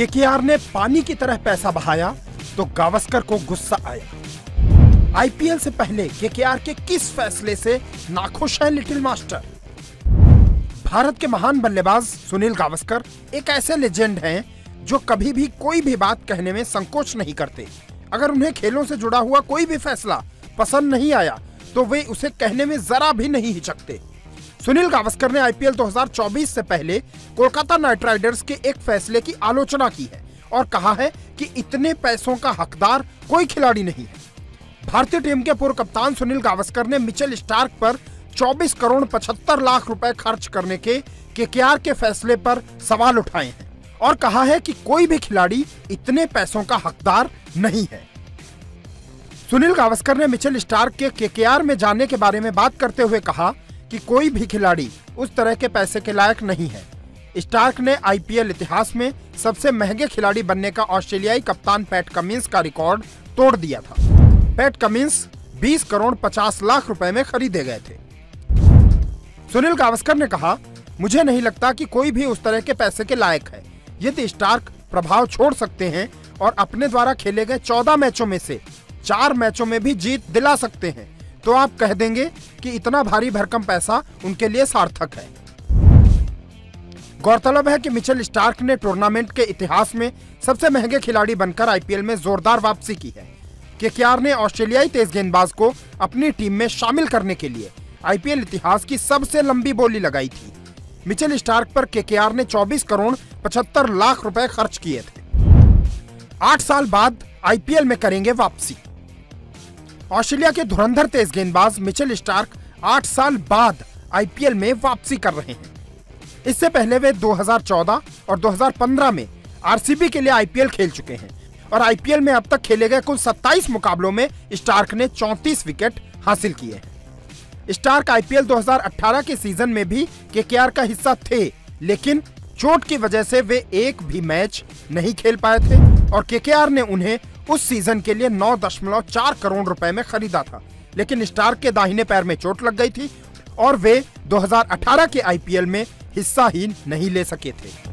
KKR ने पानी की तरह पैसा बहाया तो गावस्कर को गुस्सा आया। आईपीएल से पहले केकेआर के किस फैसले से नाखुश हैं लिटिल मास्टर? भारत के महान बल्लेबाज सुनील गावस्कर एक ऐसे लेजेंड हैं जो कभी भी कोई भी बात कहने में संकोच नहीं करते। अगर उन्हें खेलों से जुड़ा हुआ कोई भी फैसला पसंद नहीं आया तो वे उसे कहने में जरा भी नहीं हिचकते। सुनील गावस्कर ने आईपीएल 2024 से पहले कोलकाता नाइट राइडर्स के एक फैसले की आलोचना की है और कहा है कि इतने पैसों का हकदार कोई खिलाड़ी नहीं है। भारतीय टीम के पूर्व कप्तान सुनील गावस्कर ने मिचेल स्टार्क पर 24 करोड़ 75 लाख रुपए खर्च करने के केकेआर के फैसले पर सवाल उठाए हैं और कहा है कि कोई भी खिलाड़ी इतने पैसों का हकदार नहीं है। सुनील गावस्कर ने मिचेल स्टार्क के केकेआर में जाने के बारे में बात करते हुए कहा कि कोई भी खिलाड़ी उस तरह के पैसे के लायक नहीं है। स्टार्क ने आईपीएल इतिहास में सबसे महंगे खिलाड़ी बनने का ऑस्ट्रेलियाई कप्तान पैट कमिंस का रिकॉर्ड तोड़ दिया था। पैट कमिंस 20 करोड़ 50 लाख रुपए में खरीदे गए थे। सुनील गावस्कर ने कहा, मुझे नहीं लगता कि कोई भी उस तरह के पैसे के लायक है। यदि स्टार्क प्रभाव छोड़ सकते हैं और अपने द्वारा खेले गए 14 मैचों में से 4 मैचों में भी जीत दिला सकते हैं तो आप कह देंगे कि इतना भारी भरकम पैसा उनके लिए सार्थक है। गौरतलब है कि मिचेल स्टार्क ने टूर्नामेंट के इतिहास में सबसे महंगे खिलाड़ी बनकर आईपीएल में जोरदार वापसी की है। केकेआर ने ऑस्ट्रेलियाई तेज गेंदबाज को अपनी टीम में शामिल करने के लिए आईपीएल इतिहास की सबसे लंबी बोली लगाई थी। मिचेल स्टार्क पर केकेआर ने 24 करोड़ 75 लाख रुपए खर्च किए थे। 8 साल बाद आईपीएल में करेंगे वापसी। ऑस्ट्रेलिया के धुरंधर तेज गेंदबाज मिचेल स्टार्क 8 साल बाद आईपीएल में वापसी कर रहे हैं। इससे पहले वे 2014 और 2015 में आरसीबी के लिए आईपीएल खेल चुके हैं और आईपीएल में अब तक खेले गए कुल 27 मुकाबलों में स्टार्क ने 34 विकेट हासिल किए हैं। स्टार्क आईपीएल 2018 के सीजन में भी केकेआर का हिस्सा थे, लेकिन चोट की वजह से वे एक भी मैच नहीं खेल पाए थे और केकेआर ने उन्हें उस सीजन के लिए 9.4 करोड़ रुपए में खरीदा था, लेकिन स्टार्क के दाहिने पैर में चोट लग गई थी और वे 2018 के आईपीएल में हिस्सा ही नहीं ले सके थे।